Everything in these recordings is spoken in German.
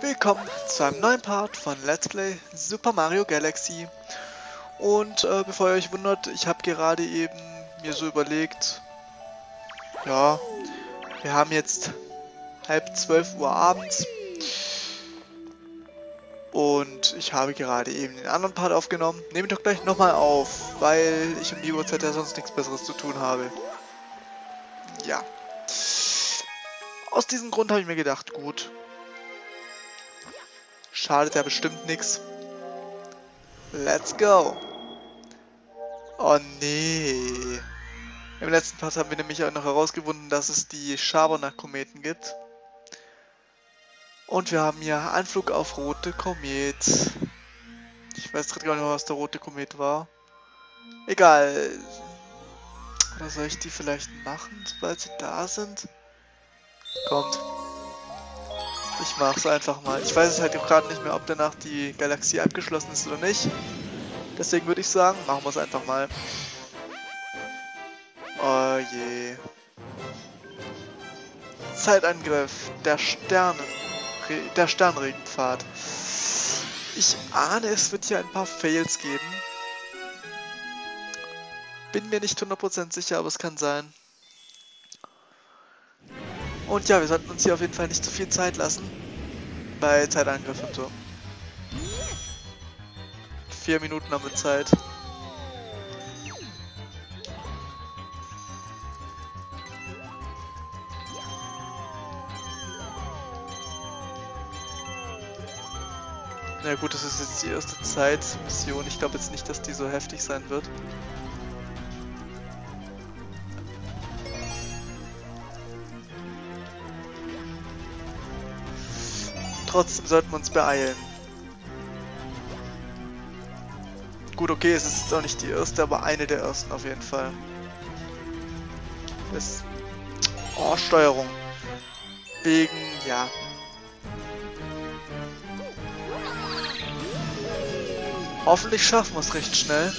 Willkommen zu einem neuen Part von Let's Play Super Mario Galaxy. Und bevor ihr euch wundert, ich habe gerade eben mir so überlegt, ja, wir haben jetzt halb 12 Uhr abends und ich habe gerade eben den anderen Part aufgenommen. Nehme ich doch gleich nochmal auf, weil ich um die Uhrzeit ja sonst nichts Besseres zu tun habe. Ja. Aus diesem Grund habe ich mir gedacht, gut, schadet ja bestimmt nichts. Let's go! Oh nee! Im letzten Part haben wir nämlich auch noch herausgefunden, dass es die Schabernack-Kometen gibt. Und wir haben hier Anflug auf rote Komet. Ich weiß gerade gar nicht mehr, was der rote Komet war. Egal. Oder soll ich die vielleicht machen, sobald sie da sind? Kommt. Ich mach's einfach mal. Ich weiß es halt auch gerade nicht mehr, ob danach die Galaxie abgeschlossen ist oder nicht. Deswegen würde ich sagen, machen wir es einfach mal. Oh je. Zeitangriff der Sterne. Der Sternregenpfad. Ich ahne, es wird hier ein paar Fails geben. Bin mir nicht 100% sicher, aber es kann sein. Und ja, wir sollten uns hier auf jeden Fall nicht zu viel Zeit lassen. Bei Zeitangriff und so. 4 Minuten haben wir Zeit. Na gut, das ist jetzt die erste Zeitmission. Ich glaube jetzt nicht, dass die so heftig sein wird. Trotzdem sollten wir uns beeilen. Gut, okay, es ist auch nicht die erste, aber eine der ersten auf jeden Fall. Das oh, Steuerung. Wegen, ja. Hoffentlich schaffen wir es recht schnell.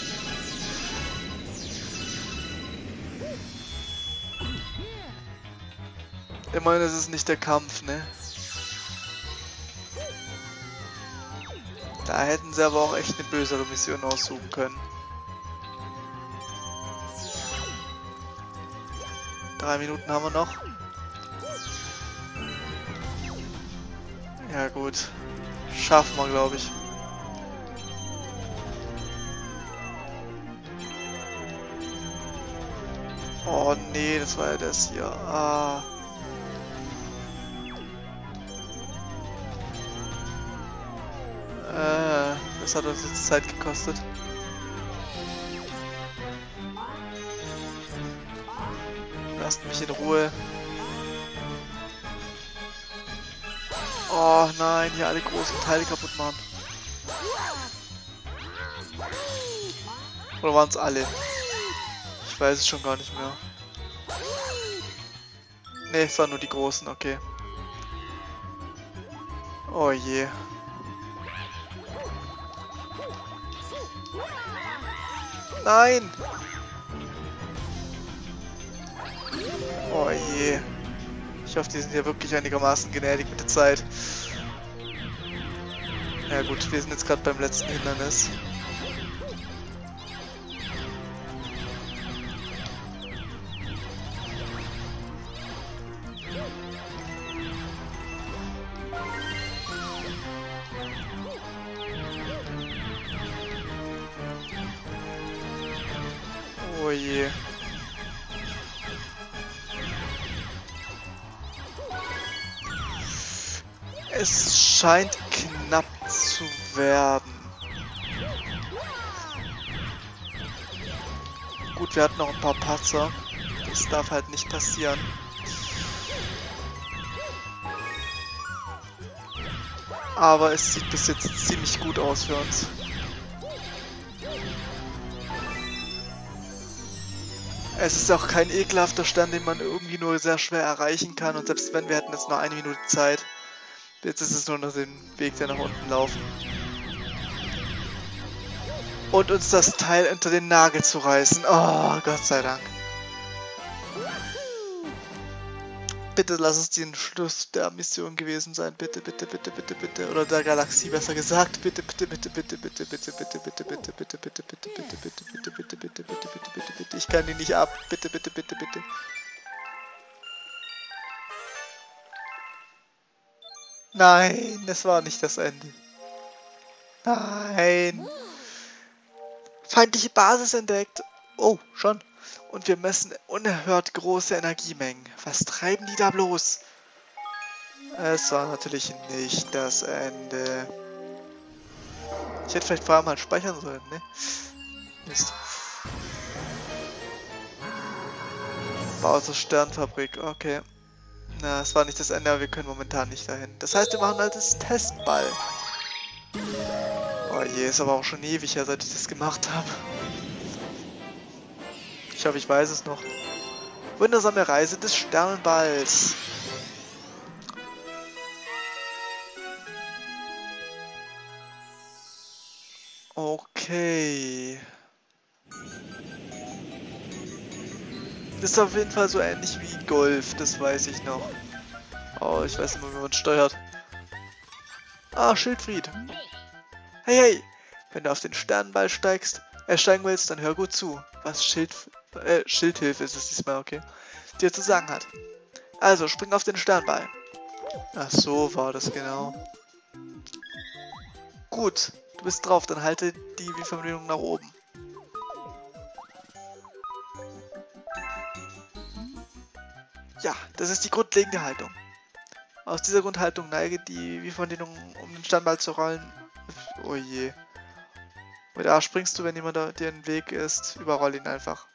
Immerhin ist es nicht der Kampf, ne? Da hätten sie aber auch echt eine bösere Mission aussuchen können. 3 Minuten haben wir noch. Ja gut. Schaffen wir, glaube ich. Oh nee, das war ja das hier. Ah. Das hat uns jetzt Zeit gekostet. Lasst mich in Ruhe. Oh nein, hier alle großen Teile kaputt machen. Oder waren es alle? Ich weiß es schon gar nicht mehr. Ne, es waren nur die großen, okay. Oh je. Nein! Oh je. Ich hoffe, die sind ja wirklich einigermaßen gnädig mit der Zeit. Ja gut, wir sind jetzt gerade beim letzten Hindernis. Oh je. Es scheint knapp zu werden. Gut, wir hatten noch ein paar Patzer. Das darf halt nicht passieren. Aber es sieht bis jetzt ziemlich gut aus für uns. Es ist auch kein ekelhafter Stern, den man irgendwie nur sehr schwer erreichen kann. Und selbst wenn, wir hätten jetzt nur 1 Minute Zeit. Jetzt ist es nur noch den Weg, der nach unten laufen. Und uns das Teil unter den Nagel zu reißen. Oh, Gott sei Dank. bitte lass es den Schluss der Mission gewesen sein. Bitte, bitte, bitte, bitte, bitte. Oder der Galaxie besser gesagt. Bitte, bitte, bitte, bitte, bitte, bitte, bitte, bitte, bitte, bitte, bitte, bitte, bitte, bitte, bitte, bitte, bitte, bitte, bitte, bitte, bitte. Ich kann die nicht ab. Bitte, bitte, bitte, bitte. Nein, es war nicht das Ende. Nein. Feindliche Basis entdeckt. Oh, schon. Und wir messen unerhört große Energiemengen. Was treiben die da bloß? Es war natürlich nicht das Ende. Ich hätte vielleicht vorher mal speichern sollen, ne? Mist. Bau zur Sternfabrik, okay. Na, es war nicht das Ende, aber wir können momentan nicht dahin. Das heißt, wir machen halt das Testball. Oh je, ist aber auch schon ewig her, seit ich das gemacht habe. Ich hoffe, ich weiß es noch. Wundersame Reise des Sternenballs. Okay. Das ist auf jeden Fall so ähnlich wie Golf, das weiß ich noch. Oh, ich weiß nicht, wie man steuert. Ah, Schildfried. Hey, hey! Wenn du auf den Sternenball steigen willst, dann hör gut zu. Was Schildhilfe ist es diesmal, okay, dir zu sagen hat. Also, spring auf den Sternball. Ach so, war das genau. Gut, du bist drauf, dann halte die Wiederverbindung nach oben. Ja, das ist die grundlegende Haltung. Aus dieser Grundhaltung neige die Wiederverbindung, um den Sternball zu rollen. Oh je. Mit A springst du, wenn jemand dir im Weg ist, überroll ihn einfach.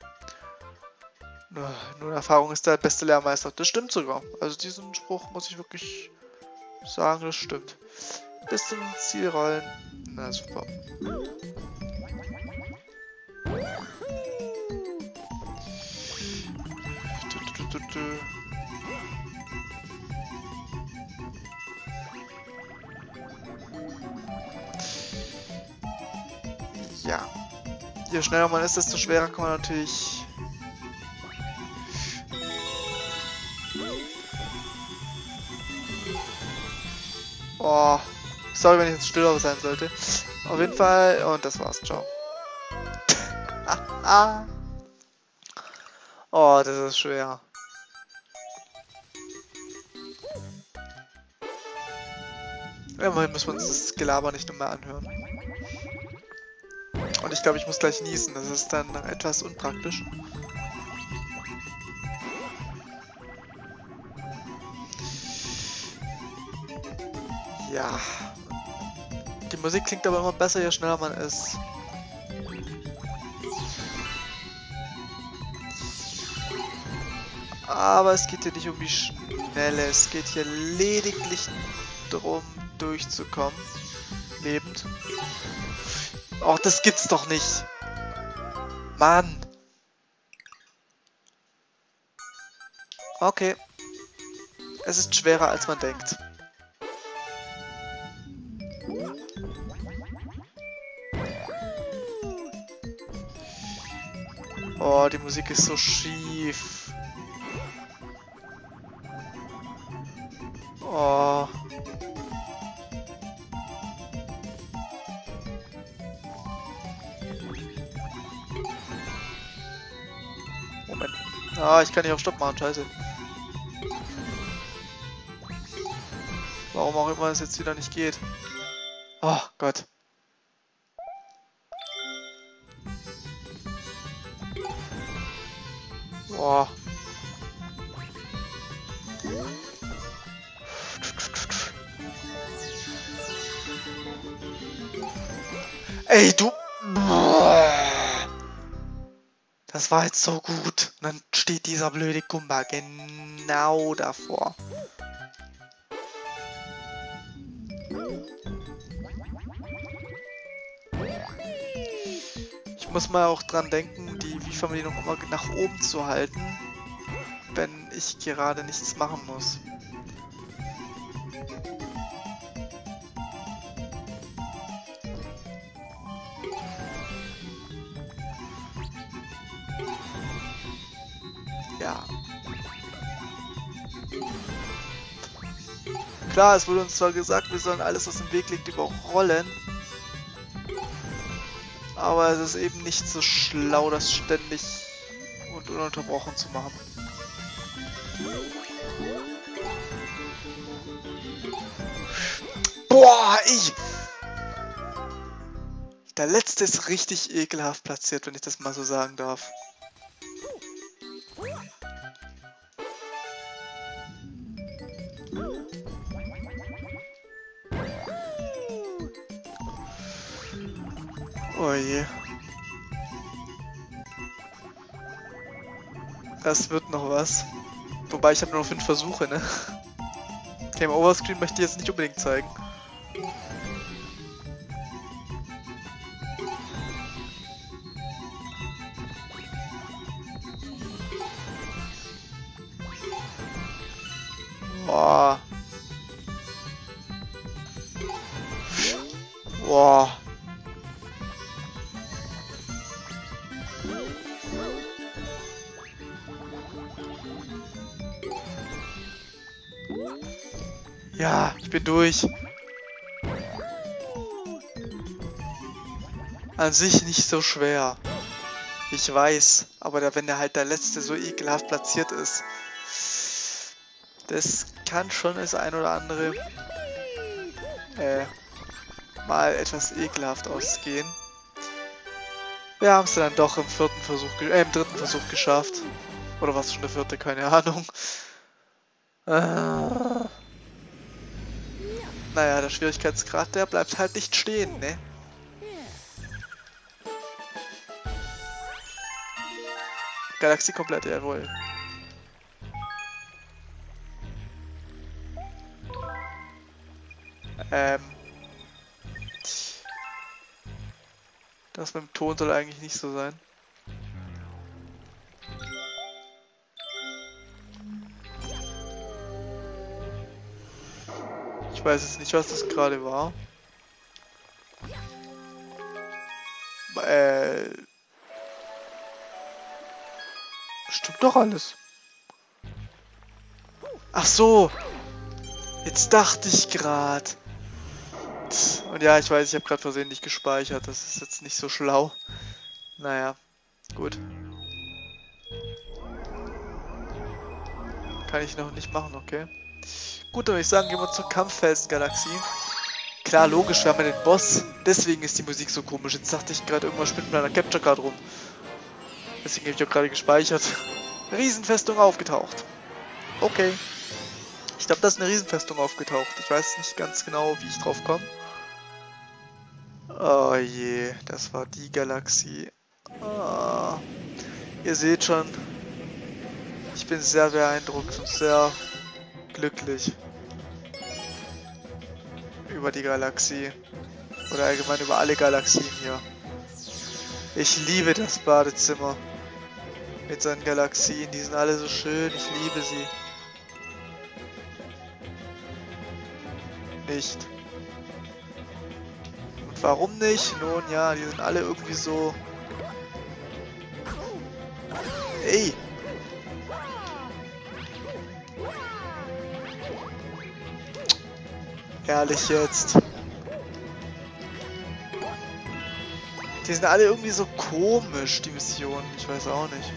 Nun, Erfahrung ist der beste Lehrmeister. Das stimmt sogar. Also diesen Spruch muss ich wirklich sagen, das stimmt. Bis zum Ziel rollen. Na super. Ja, je schneller man ist, desto schwerer kann man natürlich... Oh, sorry, wenn ich jetzt stiller sein sollte. Auf jeden Fall, und das war's, ciao. Oh, das ist schwer. Immerhin müssen wir uns das Gelaber nicht nochmal anhören. Und ich glaube, ich muss gleich niesen. Das ist dann etwas unpraktisch. Ja. Die Musik klingt aber immer besser, je schneller man ist. Aber es geht hier nicht um die Schnelle. Es geht hier lediglich darum, durchzukommen. Lebend. Och, das gibt's doch nicht. Mann. Okay. Es ist schwerer, als man denkt. Oh, die Musik ist so schief. Oh. Ah, ich kann nicht auf Stopp machen, scheiße. Warum auch immer es jetzt wieder nicht geht. Oh Gott. Boah. Ey, du... Das war jetzt so gut. Und dann steht dieser blöde Kumba genau davor. Ich muss mal auch dran denken, die Wii-Verbindung immer nach oben zu halten, wenn ich gerade nichts machen muss. Ja. Klar, es wurde uns zwar gesagt, wir sollen alles, was im Weg liegt, überrollen. Aber es ist eben nicht so schlau, das ständig und ununterbrochen zu machen. Boah, ich... Der letzte ist richtig ekelhaft platziert, wenn ich das mal so sagen darf. Oh je. Das wird noch was. Wobei, ich habe nur noch 5 Versuche, ne? Game Over Screen möchte ich jetzt nicht unbedingt zeigen. Boah. Boah. Ja, ich bin durch. An sich nicht so schwer. Ich weiß, aber wenn der halt der letzte so ekelhaft platziert ist, das kann schon das ein oder andere mal etwas ekelhaft ausgehen. Wir haben es dann doch im dritten Versuch geschafft. Oder was, schon der vierte? Keine Ahnung. Naja, der Schwierigkeitsgrad, der bleibt halt nicht stehen, ne? Galaxie komplett, jawohl. Das mit dem Ton soll eigentlich nicht so sein. Ich weiß jetzt nicht, was das gerade war. Stimmt doch alles. Ach so. Jetzt dachte ich gerade. Und ja, ich weiß, ich habe gerade versehentlich gespeichert. Das ist jetzt nicht so schlau. Naja, gut. Kann ich noch nicht machen, okay. Gut, dann würde ich sagen, gehen wir zur Kampffelsen-Galaxie. Klar, logisch, wir haben ja den Boss. Deswegen ist die Musik so komisch. Jetzt dachte ich gerade, irgendwas spinnt mit einer Capture Card rum. Deswegen habe ich auch gerade gespeichert. Riesenfestung aufgetaucht. Okay. Ich glaube, das ist eine Riesenfestung aufgetaucht. Ich weiß nicht ganz genau, wie ich drauf komme. Oh je, das war die Galaxie. Oh. Ihr seht schon, ich bin sehr beeindruckt und sehr glücklich über die Galaxie oder allgemein über alle Galaxien hier. Ich liebe das Badezimmer mit seinen Galaxien, die sind alle so schön, ich liebe sie. Nicht. Und warum nicht? Nun ja, die sind alle irgendwie so... Ey! Ehrlich jetzt. Die sind alle irgendwie so komisch, die Missionen. Ich weiß auch nicht.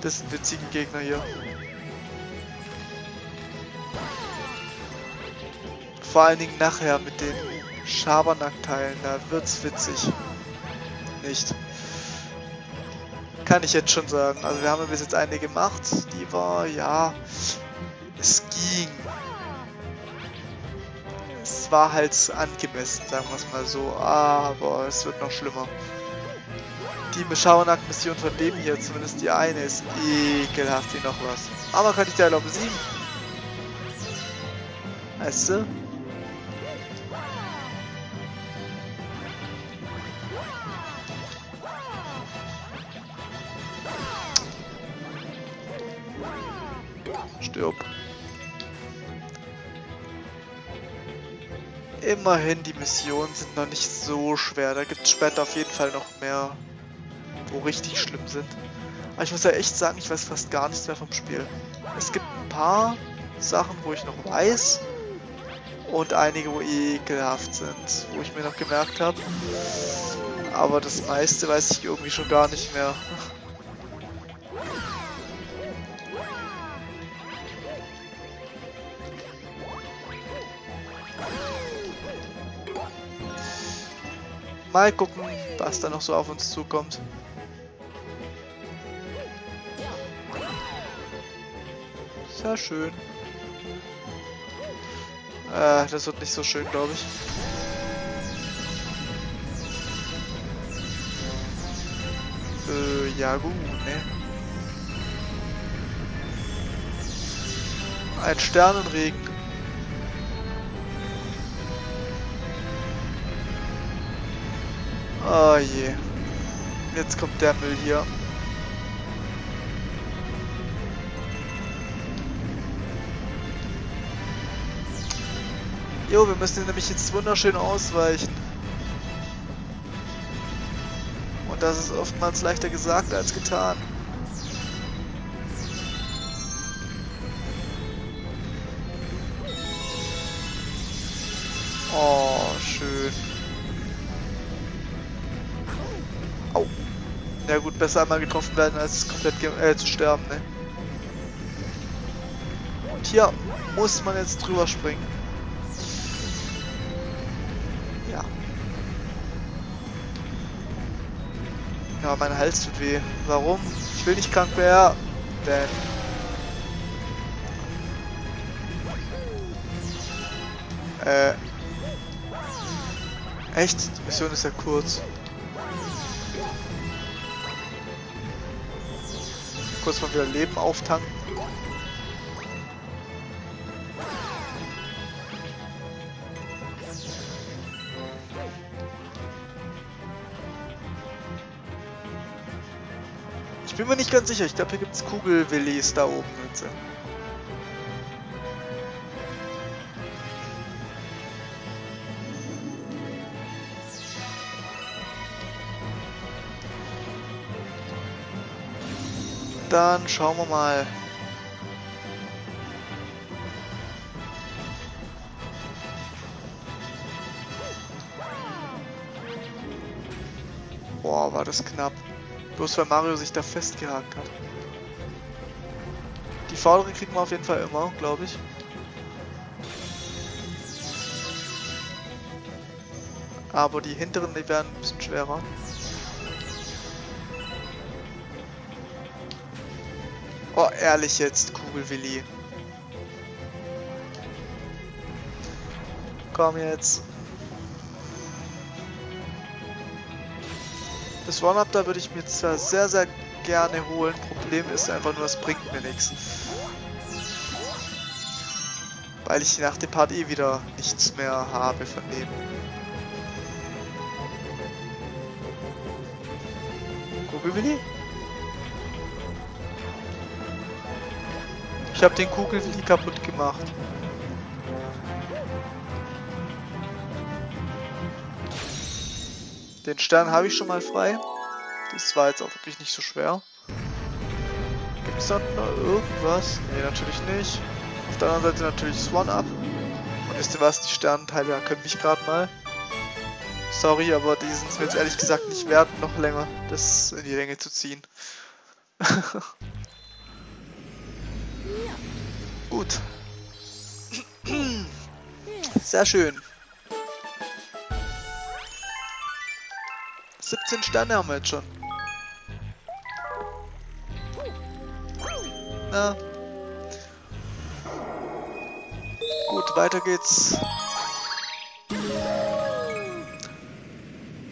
Das sind witzige Gegner hier. Vor allen Dingen nachher mit den Schabernack-Teilen. Da wird's witzig. Nicht. Kann ich jetzt schon sagen. Also wir haben ja bis jetzt eine gemacht, die war, ja, es ging. Es war halt angemessen, sagen wir es mal so, aber es wird noch schlimmer. Die Beschabernack-Mission von dem hier, zumindest die eine, ist ekelhaft wie noch was. Aber kann ich dir erlauben, 7. Weißt du? Stirb. Immerhin, die Missionen sind noch nicht so schwer. Da gibt es später auf jeden Fall noch mehr, wo richtig schlimm sind. Aber ich muss ja echt sagen, ich weiß fast gar nichts mehr vom Spiel. Es gibt ein paar Sachen, wo ich noch weiß und einige, wo ekelhaft sind, wo ich mir noch gemerkt habe. Aber das meiste weiß ich irgendwie schon gar nicht mehr. Mal gucken, was da noch so auf uns zukommt. Sehr schön. Das wird nicht so schön, glaube ich. Ja gut, ne? Ein Sternenregen. Oh je. Jetzt kommt der Müll hier. Jo, wir müssen nämlich jetzt wunderschön ausweichen. Und das ist oftmals leichter gesagt als getan. Oh, schön. Au. Na gut, besser einmal getroffen werden, als komplett zu sterben, ne? Und hier muss man jetzt drüber springen. Ja, mein Hals tut weh. Warum? Ich will nicht krank werden. Echt? Die Mission ist ja kurz. Kurz mal wieder Leben auftanken. Ich bin mir nicht ganz sicher, ich glaube hier gibt es Kugelwillis da oben jetzt. Dann schauen wir mal. Boah, war das knapp. Bloß weil Mario sich da festgehakt hat. Die vorderen kriegen wir auf jeden Fall immer, glaube ich. Aber die hinteren, die werden ein bisschen schwerer. Oh, ehrlich jetzt, Kugelwilli. Komm jetzt. Das One-Up da würde ich mir zwar sehr, sehr gerne holen. Problem ist einfach nur, das bringt mir nichts. Weil ich nach dem Part eh wieder nichts mehr habe von dem. Kugelwilli? Ich habe den Kugelwilli kaputt gemacht. Den Stern habe ich schon mal frei. Das war jetzt auch wirklich nicht so schwer. Gibt es da noch irgendwas? Ne, natürlich nicht. Auf der anderen Seite natürlich Swan-Up. Und wisst ihr was? Die Sternenteile können mich gerade mal. Sorry, aber die sind es mir jetzt ehrlich gesagt nicht wert, noch länger das in die Länge zu ziehen. Gut. Sehr schön. 17 Sterne haben wir jetzt schon. Na. Gut, weiter geht's.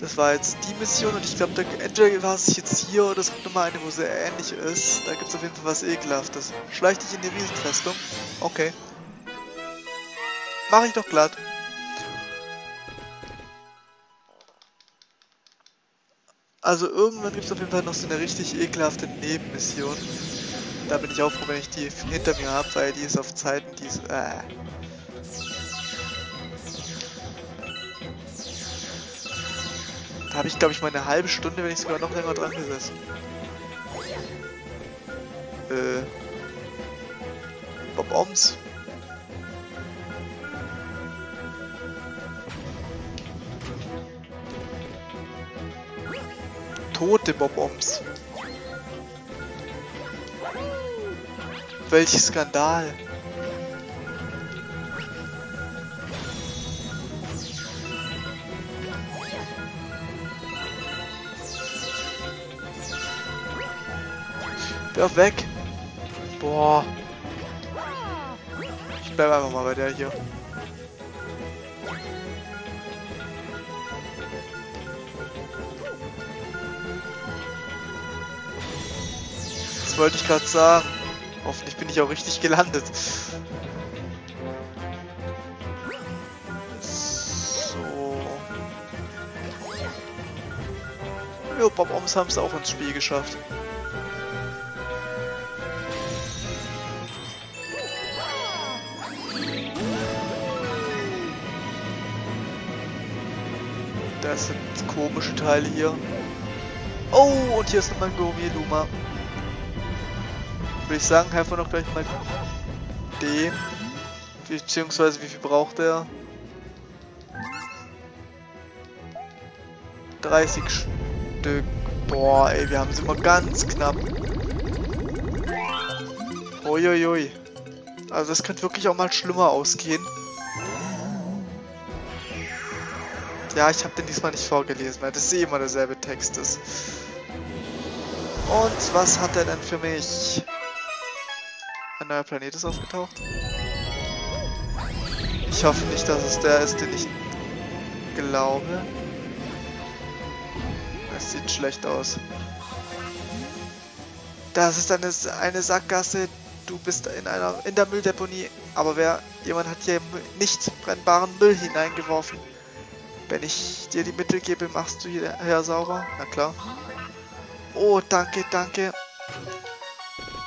Das war jetzt die Mission und ich glaube, entweder war es jetzt hier oder es gibt nochmal eine, wo sehr ähnlich ist. Da gibt es auf jeden Fall was Ekelhaftes. Schleich dich in die Riesenfestung. Okay. Mach ich doch glatt. Also irgendwann gibt es auf jeden Fall noch so eine richtig ekelhafte Nebenmission. Da bin ich auch froh, wenn ich die hinter mir habe, weil die ist auf Zeiten, die ist... Da habe ich, glaube ich, mal eine halbe Stunde, wenn ich sogar noch länger dran gesessen. Bob-Oms. Tote Bob-Oms. Welch Skandal. Wirf weg. Boah. Ich bleib einfach mal bei der hier. Das wollte ich gerade sagen. Hoffentlich bin ich auch richtig gelandet. So. Jo, Bob-Oms haben es auch ins Spiel geschafft. Das sind komische Teile hier. Oh, und hier ist nochmal ein Gurumi Luma. Würde ich sagen, helfen wir noch gleich mal dem. Beziehungsweise, wie viel braucht er? 30 Stück. Boah, ey, wir haben es immer ganz knapp. Uiuiui. Also, das könnte wirklich auch mal schlimmer ausgehen. Ja, ich habe den diesmal nicht vorgelesen, weil das eh immer derselbe Text ist. Und was hat er denn für mich? Ein neuer Planet ist aufgetaucht. Ich hoffe nicht, dass es der ist, den ich glaube. Das sieht schlecht aus. Das ist eine Sackgasse. Du bist in der Mülldeponie. Aber jemand hat hier nicht brennbaren Müll hineingeworfen. Wenn ich dir die Mittel gebe, machst du hierher sauber. Na klar. Oh, danke, danke.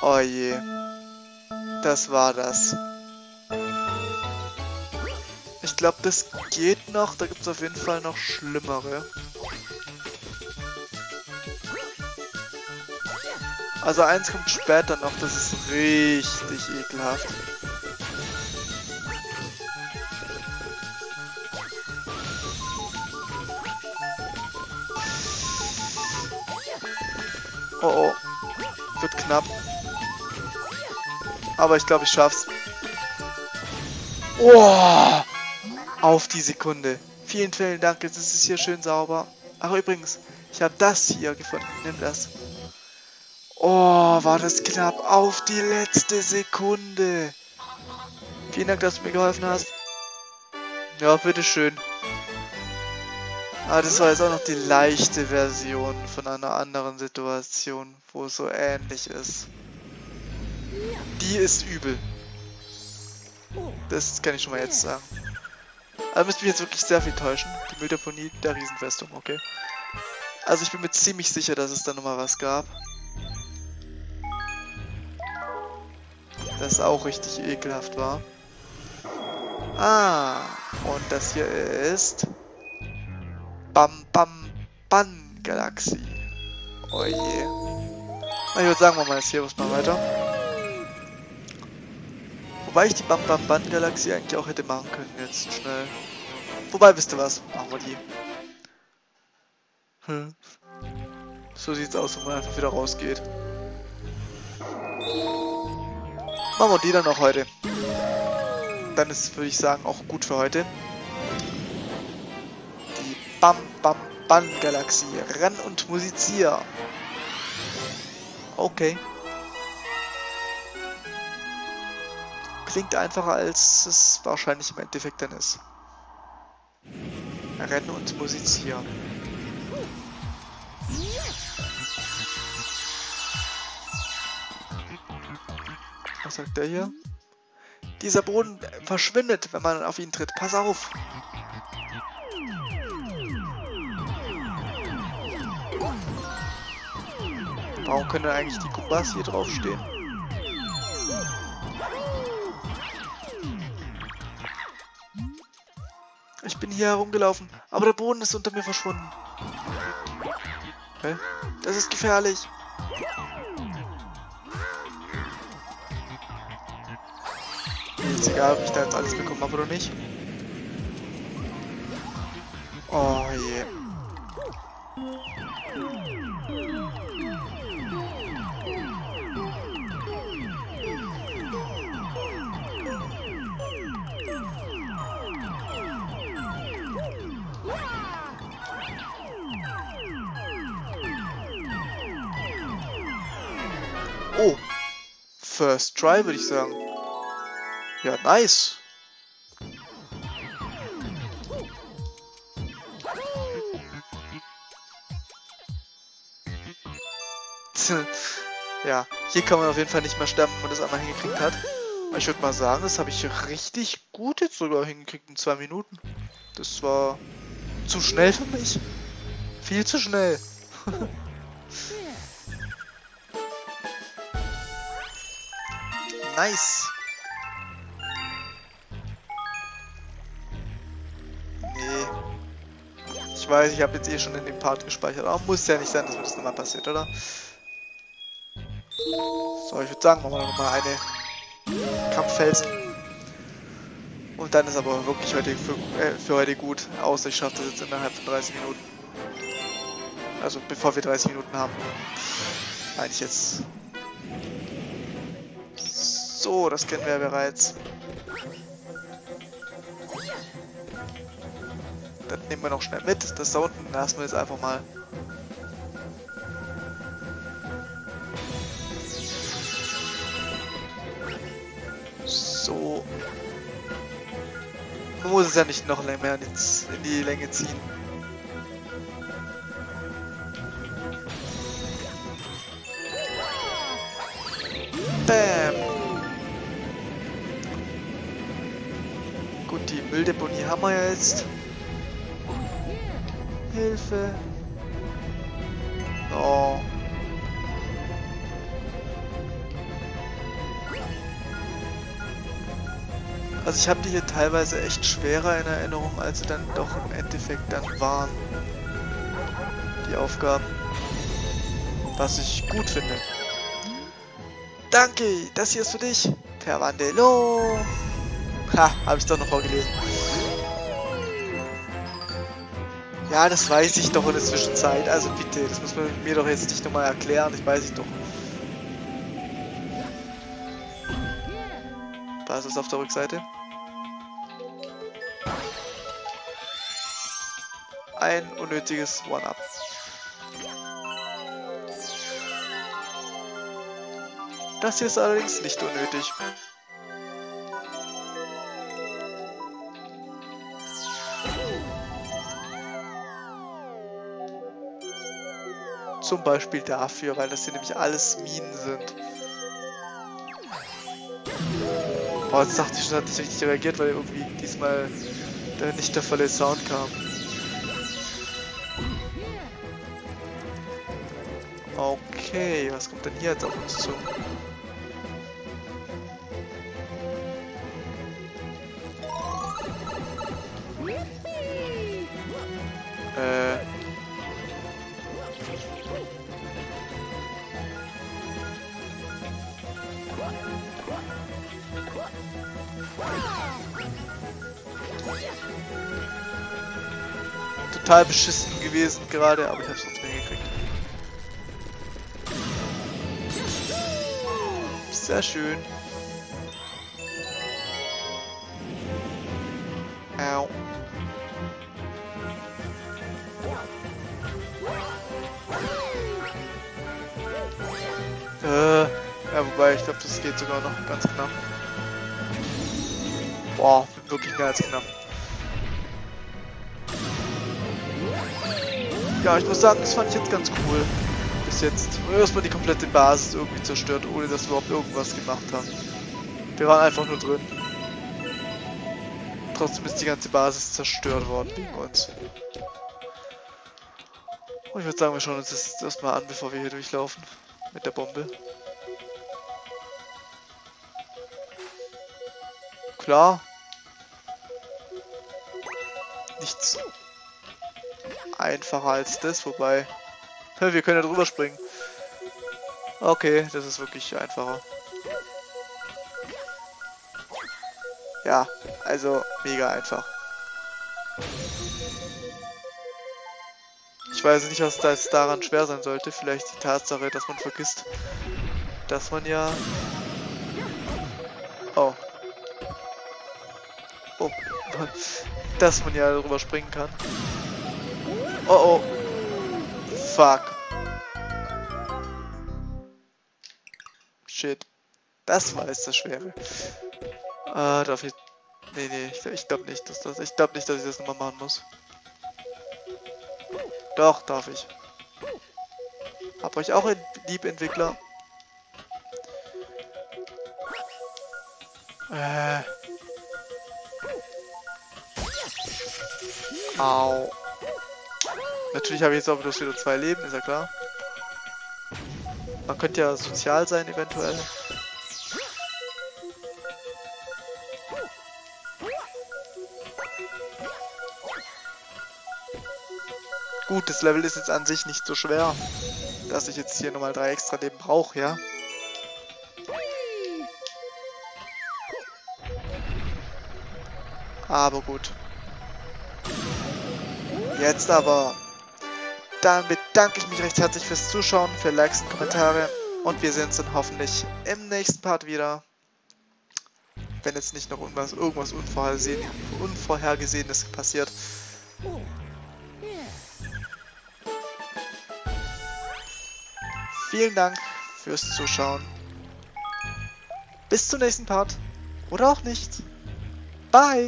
Oh je. Das war das. Ich glaube, das geht noch. Da gibt es auf jeden Fall noch schlimmere. Also eins kommt später noch. Das ist richtig ekelhaft. Oh oh, wird knapp. Aber ich glaube, ich schaff's. Oh, auf die Sekunde. Vielen, vielen Dank, jetzt ist es hier schön sauber. Ach übrigens, ich habe das hier gefunden. Nimm das. Oh, war das knapp. Auf die letzte Sekunde. Vielen Dank, dass du mir geholfen hast. Ja, bitteschön. Ah, das war jetzt auch noch die leichte Version von einer anderen Situation, wo es so ähnlich ist. Die ist übel. Das kann ich schon mal jetzt sagen. Also müsste mich jetzt wirklich sehr viel täuschen. Die Mülldeponie der Riesenfestung, okay. Also ich bin mir ziemlich sicher, dass es da nochmal was gab. Das auch richtig ekelhaft war. Ah, und das hier ist... Bam Bam Bam Galaxie. Oh je. Ich würde sagen, machen wir jetzt hier was mal weiter. Wobei ich die Bam Bam Bam Galaxie eigentlich auch hätte machen können jetzt schnell. Wobei, wisst ihr was? Machen wir die. Hm. So sieht's aus, wenn man einfach wieder rausgeht. Machen wir die dann auch heute. Dann ist, würde ich sagen, auch gut für heute. Bam Bam Bam Galaxie, renn und musizier. Okay. Klingt einfacher, als es wahrscheinlich im Endeffekt dann ist. Renn und musizier. Was sagt der hier? Dieser Boden verschwindet, wenn man auf ihn tritt. Pass auf! Warum können eigentlich die Kubas hier draufstehen? Ich bin hier herumgelaufen, aber der Boden ist unter mir verschwunden. Okay. Das ist gefährlich. Ist egal, ob ich da jetzt alles bekommen habe oder nicht. Oh je. Oh, First Try würde ich sagen. Ja, nice. Ja, hier kann man auf jeden Fall nicht mehr sterben, wenn man das einmal hingekriegt hat. Aber ich würde mal sagen, das habe ich richtig gut jetzt sogar hingekriegt in 2 Minuten. Das war zu schnell für mich. Viel zu schnell. Nice. Nee. Ich weiß, ich habe jetzt eh schon in dem Part gespeichert. Aber muss ja nicht sein, dass mir das nochmal passiert, oder? So, ich würde sagen, machen wir nochmal eine Kampffelsen. Und dann ist aber wirklich heute für heute gut. Außer ich schaffe das jetzt innerhalb von 30 Minuten. Also bevor wir 30 Minuten haben. Meine ich jetzt. So, das kennen wir ja bereits. Das nehmen wir noch schnell mit. Das da unten lassen wir jetzt einfach mal. So. Man muss es ja nicht noch länger in die Länge ziehen. Bam! Gut, die Mülldeponie haben wir ja jetzt. Hilfe! Oh. Also ich habe die hier teilweise echt schwerer in Erinnerung, als sie dann doch im Endeffekt dann waren. Die Aufgaben. Was ich gut finde. Danke, das hier ist für dich. Terwandelo. Ha, habe ich doch noch vorgelesen. Ja, das weiß ich doch in der Zwischenzeit. Also bitte, das muss man mir doch jetzt nicht nochmal erklären. Ich weiß es doch. Was ist auf der Rückseite? Ein unnötiges One-Up. Das hier ist allerdings nicht unnötig. Zum Beispiel dafür, weil das hier nämlich alles Minen sind. Oh, jetzt dachte ich schon, hat nicht richtig reagiert, weil irgendwie diesmal nicht der volle Sound kam. Okay, was kommt denn hier jetzt auf uns zu? Total beschissen gewesen gerade, aber ich hab's nicht mehr hingekriegt. Sehr schön. Au. Ja, wobei, ich glaube, das geht sogar noch ganz knapp. Boah, wirklich ganz knapp. Ja, ich muss sagen, das fand ich jetzt ganz cool. Bis jetzt. Erstmal die komplette Basis irgendwie zerstört, ohne dass wir überhaupt irgendwas gemacht haben. Wir waren einfach nur drin. Trotzdem ist die ganze Basis zerstört worden wegen uns. Und ich würde sagen, wir schauen uns das erstmal an, bevor wir hier durchlaufen. Mit der Bombe. Klar. Nichts einfacher als das, wobei. Wir können ja drüber springen. Okay, das ist wirklich einfacher. Ja, also mega einfach. Ich weiß nicht, was da jetzt daran schwer sein sollte. Vielleicht die Tatsache, dass man vergisst, dass man ja... Oh. Oh, Mann. Dass man ja darüber springen kann. Oh, oh. Fuck. Shit. Das war jetzt das Schwere. Darf ich... Nee, ich glaube nicht, dass ich das nochmal machen muss. Doch, darf ich. Hab euch auch lieb, Entwickler. Au. Natürlich habe ich jetzt auch bloß wieder 2 Leben, ist ja klar. Man könnte ja sozial sein, eventuell. Gut, das Level ist jetzt an sich nicht so schwer, dass ich jetzt hier nochmal 3 extra Leben brauche, ja? Aber gut. Jetzt aber. Dann bedanke ich mich recht herzlich fürs Zuschauen, für Likes und Kommentare. Und wir sehen uns dann hoffentlich im nächsten Part wieder. Wenn jetzt nicht noch irgendwas Unvorhergesehenes passiert. Vielen Dank fürs Zuschauen. Bis zum nächsten Part. Oder auch nicht. Bye.